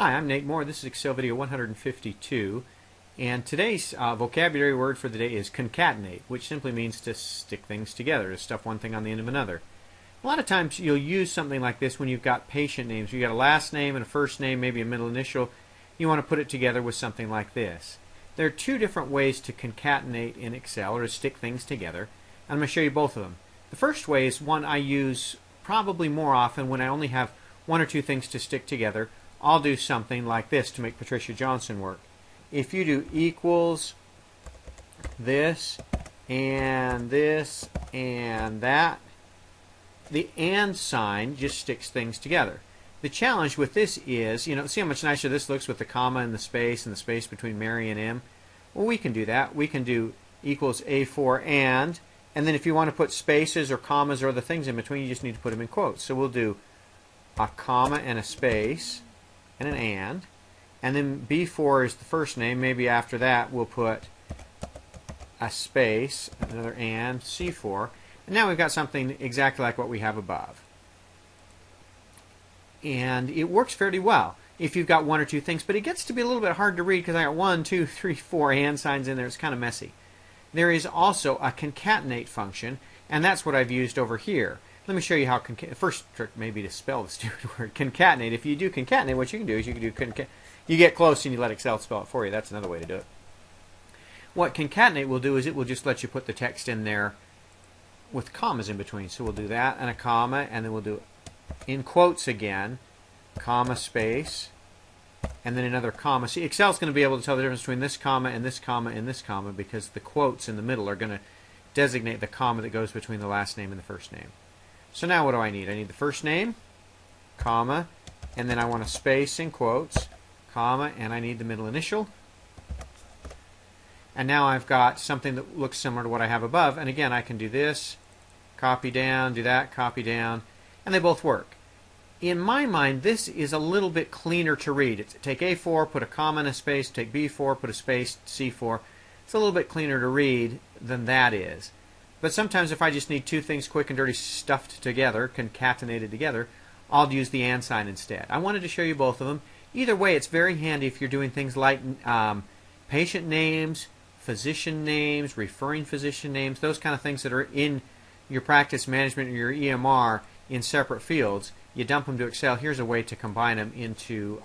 Hi, I'm Nate Moore. This is Excel video 152, and today's vocabulary word for the day is concatenate, which simply means to stick things together, to stuff one thing on the end of another. A lot of times you'll use something like this when you've got patient names. You've got a last name and a first name, maybe a middle initial. You want to put it together with something like this. There are two different ways to concatenate in Excel, or to stick things together, and I'm going to show you both of them. The first way is one I use probably more often when I only have one or two things to stick together. I'll do something like this to make Patricia Johnson work. If you do equals this and that, the and sign just sticks things together. The challenge with this is, you know, see how much nicer this looks with the comma and the space between Mary and M? Well, we can do that. We can do equals A4 and then if you want to put spaces or commas or other things in between, you just need to put them in quotes. So we'll do a comma and a space and an and then B4 is the first name. Maybe after that we'll put a space, another and, C4, and now we've got something exactly like what we have above. And it works fairly well if you've got one or two things, but it gets to be a little bit hard to read because I got 1, 2, 3, 4 and signs in there. It's kind of messy. There is also a concatenate function, and that's what I've used over here. Let me show you how. First trick may be to spell the stupid word concatenate. If you do concatenate, what you can do is you can do you get close and you let Excel spell it for you. That's another way to do it. What concatenate will do is it will just let you put the text in there with commas in between. So we'll do that and a comma, and then we'll do in quotes again, comma, space, and then another comma. See, Excel's going to be able to tell the difference between this comma and this comma and this comma because the quotes in the middle are going to designate the comma that goes between the last name and the first name. So now what do I need? I need the first name, comma, and then I want a space in quotes, comma, and I need the middle initial. And now I've got something that looks similar to what I have above. And again, I can do this, copy down, do that, copy down, and they both work. In my mind, this is a little bit cleaner to read. It's take A4, put a comma and a space, take B4, put a space, C4. It's a little bit cleaner to read than that is. But sometimes if I just need two things quick and dirty stuffed together, concatenated together, I'll use the and sign instead. I wanted to show you both of them. Either way, it's very handy if you're doing things like patient names, physician names, referring physician names, those kind of things that are in your practice management or your EMR in separate fields. You dump them to Excel. Here's a way to combine them into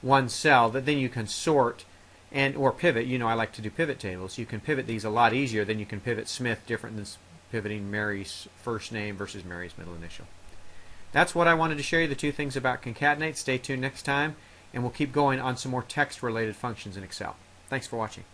one cell that then you can sort and or pivot. You know, I like to do pivot tables. You can pivot these a lot easier than you can pivot Smith, different than pivoting Mary's first name versus Mary's middle initial. That's what I wanted to show you, the two things about concatenate. Stay tuned next time, and we'll keep going on some more text related functions in Excel. Thanks for watching.